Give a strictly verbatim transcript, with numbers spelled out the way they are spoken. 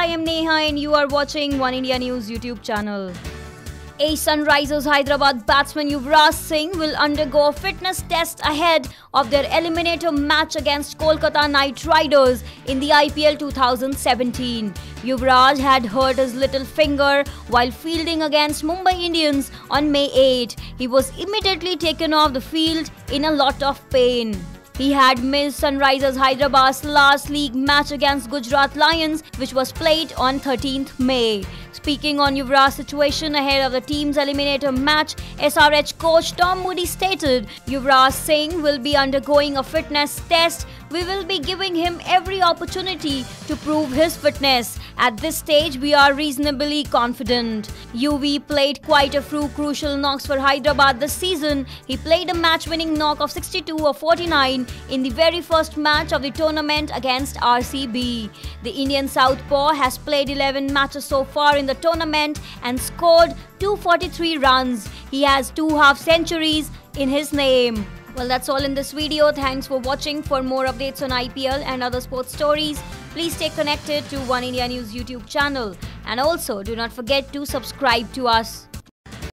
I am Neha and you are watching One India News YouTube channel. Ace Sunrisers Hyderabad batsman Yuvraj Singh will undergo a fitness test ahead of their eliminator match against Kolkata Knight Riders in the I P L two thousand seventeen. Yuvraj had hurt his little finger while fielding against Mumbai Indians on May eighth. He was immediately taken off the field in a lot of pain. He had missed Sunrisers Hyderabad's last league match against Gujarat Lions, which was played on thirteenth May. Speaking on Yuvraj's situation ahead of the team's eliminator match, S R H coach Tom Moody stated, "Yuvraj Singh will be undergoing a fitness test. We will be giving him every opportunity to prove his fitness. At this stage, we are reasonably confident." U V played quite a few crucial knocks for Hyderabad this season. He played a match-winning knock of sixty-two or forty-nine in the very first match of the tournament against R C B. The Indian southpaw has played eleven matches so far in the tournament and scored two hundred forty-three runs. He has two half-centuries in his name. Well, that's all in this video. Thanks for watching. For more updates on I P L and other sports stories, please stay connected to One India News YouTube channel. And also, do not forget to subscribe to us.